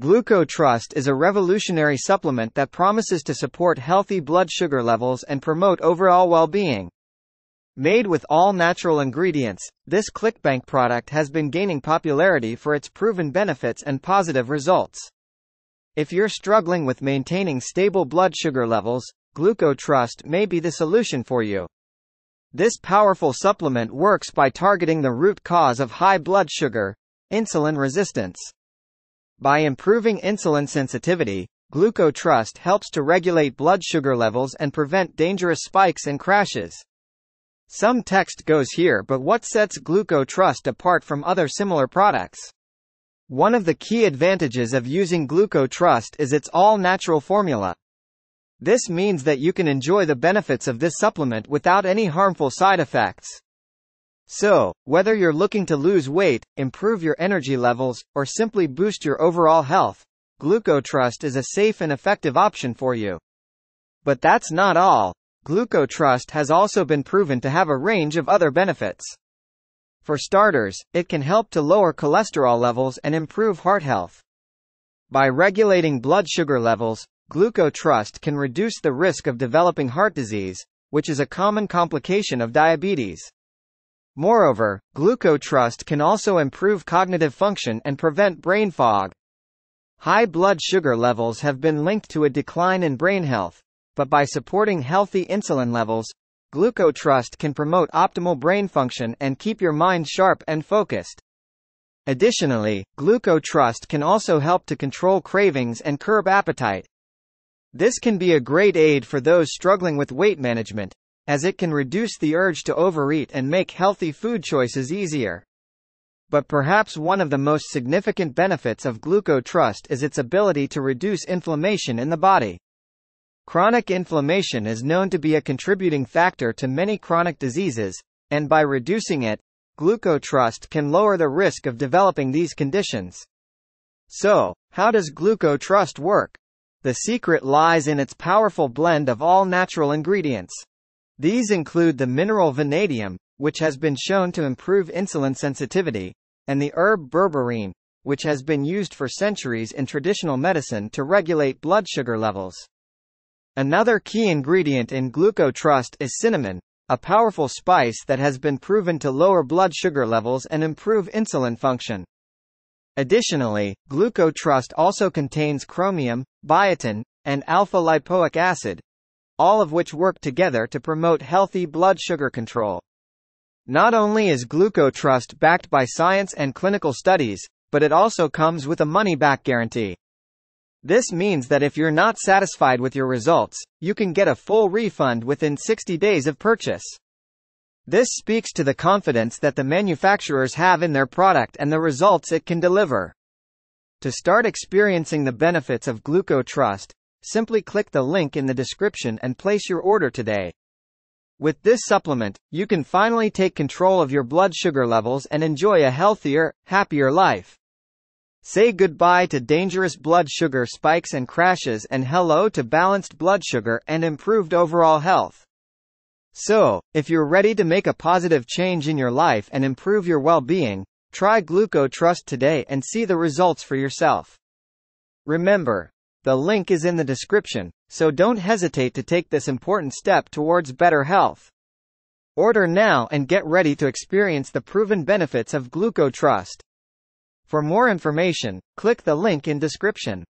GlucoTrust is a revolutionary supplement that promises to support healthy blood sugar levels and promote overall well-being. Made with all-natural ingredients, this ClickBank product has been gaining popularity for its proven benefits and positive results. If you're struggling with maintaining stable blood sugar levels, GlucoTrust may be the solution for you. This powerful supplement works by targeting the root cause of high blood sugar, insulin resistance. By improving insulin sensitivity, GlucoTrust helps to regulate blood sugar levels and prevent dangerous spikes and crashes. Some text goes here, but what sets GlucoTrust apart from other similar products? One of the key advantages of using GlucoTrust is its all-natural formula. This means that you can enjoy the benefits of this supplement without any harmful side effects. So, whether you're looking to lose weight, improve your energy levels, or simply boost your overall health, GlucoTrust is a safe and effective option for you. But that's not all. GlucoTrust has also been proven to have a range of other benefits. For starters, it can help to lower cholesterol levels and improve heart health. By regulating blood sugar levels, GlucoTrust can reduce the risk of developing heart disease, which is a common complication of diabetes. Moreover, GlucoTrust can also improve cognitive function and prevent brain fog. High blood sugar levels have been linked to a decline in brain health, but by supporting healthy insulin levels, GlucoTrust can promote optimal brain function and keep your mind sharp and focused. Additionally, GlucoTrust can also help to control cravings and curb appetite. This can be a great aid for those struggling with weight management, as it can reduce the urge to overeat and make healthy food choices easier. But perhaps one of the most significant benefits of GlucoTrust is its ability to reduce inflammation in the body. Chronic inflammation is known to be a contributing factor to many chronic diseases, and by reducing it, GlucoTrust can lower the risk of developing these conditions. So, how does GlucoTrust work? The secret lies in its powerful blend of all-natural ingredients. These include the mineral vanadium, which has been shown to improve insulin sensitivity, and the herb berberine, which has been used for centuries in traditional medicine to regulate blood sugar levels. Another key ingredient in GlucoTrust is cinnamon, a powerful spice that has been proven to lower blood sugar levels and improve insulin function. Additionally, GlucoTrust also contains chromium, biotin, and alpha-lipoic acid, all of which work together to promote healthy blood sugar control. Not only is GlucoTrust backed by science and clinical studies, but it also comes with a money-back guarantee. This means that if you're not satisfied with your results, you can get a full refund within 60 days of purchase. This speaks to the confidence that the manufacturers have in their product and the results it can deliver. To start experiencing the benefits of GlucoTrust, simply click the link in the description and place your order today. With this supplement, you can finally take control of your blood sugar levels and enjoy a healthier, happier life. Say goodbye to dangerous blood sugar spikes and crashes and hello to balanced blood sugar and improved overall health. So, if you're ready to make a positive change in your life and improve your well-being, try GlucoTrust today and see the results for yourself. Remember, the link is in the description, so don't hesitate to take this important step towards better health. Order now and get ready to experience the proven benefits of GlucoTrust. For more information, click the link in description.